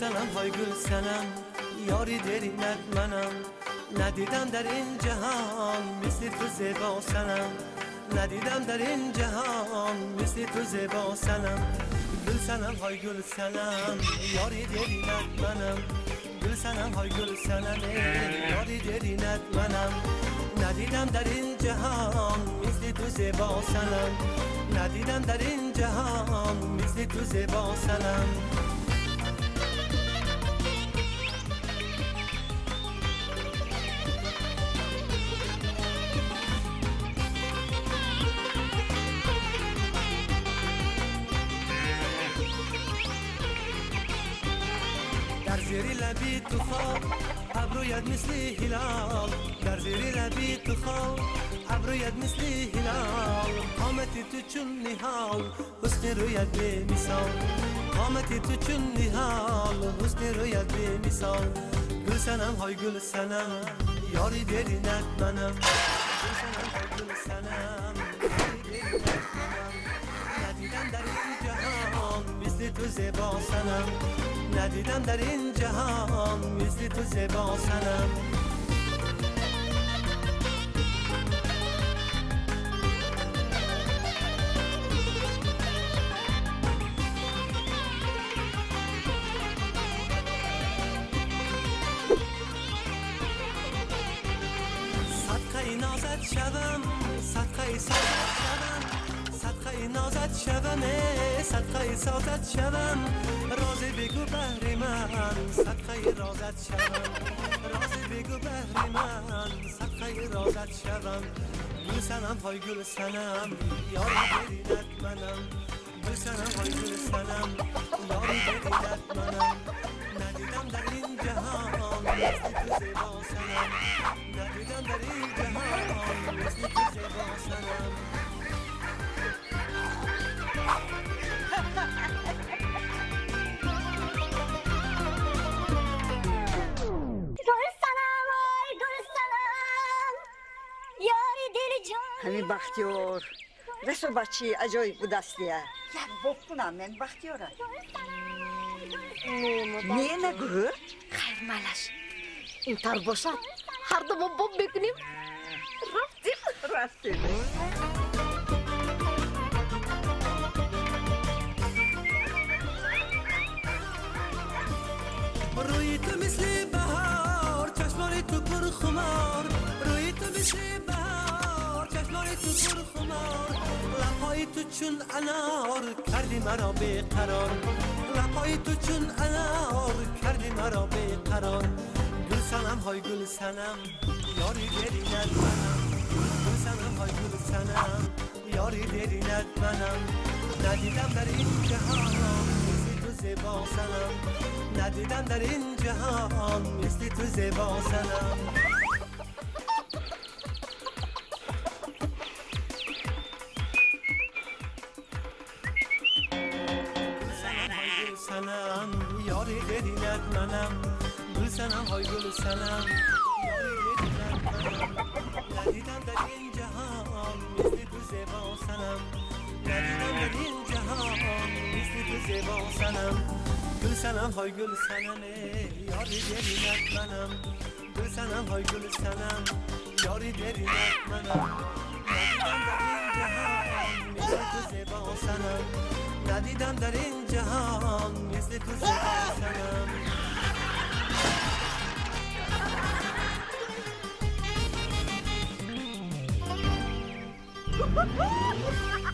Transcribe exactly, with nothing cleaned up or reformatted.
سنم های گل سنم یاری دری منم ندیدم در این جهان مثل تو زیبا سنم ندیدم در این جهان مثل تو زیبا سنم گل سنم های گل سنم یاری دری منم گل سنم های گل سنم یاری دری منم ندیدم در این جهان مثل تو زیبا سنم ندیدم در این جهان مثل تو زیبا سنم در زیر لبی تو خواب ابرویت مثل هلال در زیر لبی تو خواب ابرویت مثل هلال قامتی تو چون نهال حسن رویت به مثال قامتی تو چون نهال حسن رویت به مثال گل سنم های گل سنم یاری دلی نت منم گل سنم های گل سنم یاری دلی نت منم ندیدم در این جهان مثل تو زیبا سنم ندیدم در این جهان مثل تو زیبا سنم صدقه نازت شوم صدقه سازت شوم صدقه نازت شوم صدقه سازت شوم رازی بگو بهر من صدقه رازت شوم رازی بگو بهر من صدقه رازت شوم گل سنم های گل سنم یاری دلی نت منم گل سنم های گل سنم یاری دلی نت منم ندیدم در این جهان مثل تو زیبا سنم ندیدم در این جهان مثل تو زیبا سنم همین بختیار رس و بچه عجایب بود استیه یک بکنم من بختیارم نیه نگرد؟ خیر مالش این تر باشد هر دو باب بکنیم رفتیم رفتیم روی تو مثل بهار چشماری تو پر خمار روی تو مثل تو پر خمار لبهای تو چون انار کردی مرا به قرار لبهای تو چون انار کردی مرا به قرار گل سنم های گل سنم یاری دلی نت منم گل سنم های گل سنم یاری دلی نت منم ندیدم در این جهان مثل تو زیبا سنم ندیدم در این جهان مثل تو زیبا سنم یاری دلی نت منم گل سنم های گل سنم یاری دلی نت منم ندیدم در این جهان مثل تو زیبا سنم ندیدم در این جهان مثل تو زیبا سنم گل سنم های گل سنم یاری دلی نت منم گل سنم های گل سنم یاری دلی نت منم ندیدم در این جهان مثل تو زیبا سنم ندیدم در این جهان مثل تو زیبا سنم